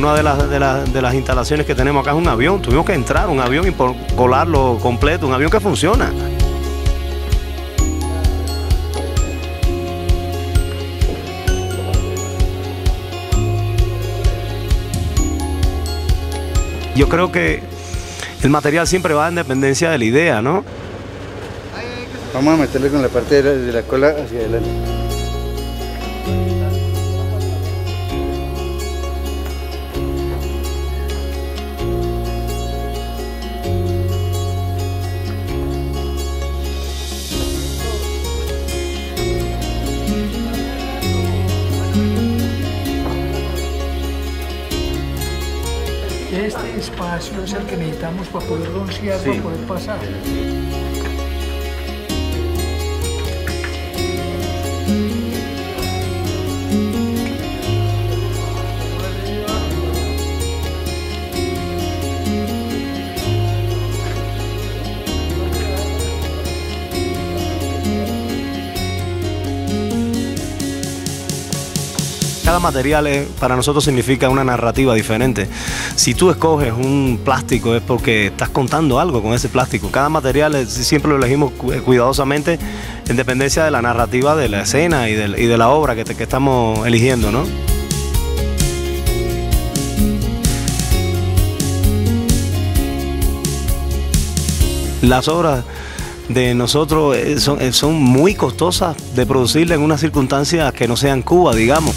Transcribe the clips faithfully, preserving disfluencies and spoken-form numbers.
una de las, de, las, de las instalaciones que tenemos acá es un avión. Tuvimos que entrar un avión y por colarlo completo, un avión que funciona. Yo creo que el material siempre va en dependencia de la idea, ¿no? Vamos a meterle con la parte de la, de la cola hacia adelante. Este espacio es el que necesitamos para poder broncear, sí, para poder pasar. Cada material es, para nosotros significa una narrativa diferente. Si tú escoges un plástico es porque estás contando algo con ese plástico. Cada material es, siempre lo elegimos cuidadosamente en dependencia de la narrativa de la escena y de, y de la obra que, te, que estamos eligiendo, ¿no? Las obras de nosotros son, son muy costosas de producirlas en unas circunstancias que no sean Cuba, digamos.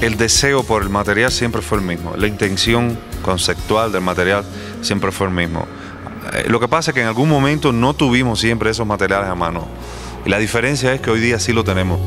El deseo por el material siempre fue el mismo, la intención conceptual del material siempre fue el mismo. Lo que pasa es que en algún momento no tuvimos siempre esos materiales a mano. La diferencia es que hoy día sí lo tenemos.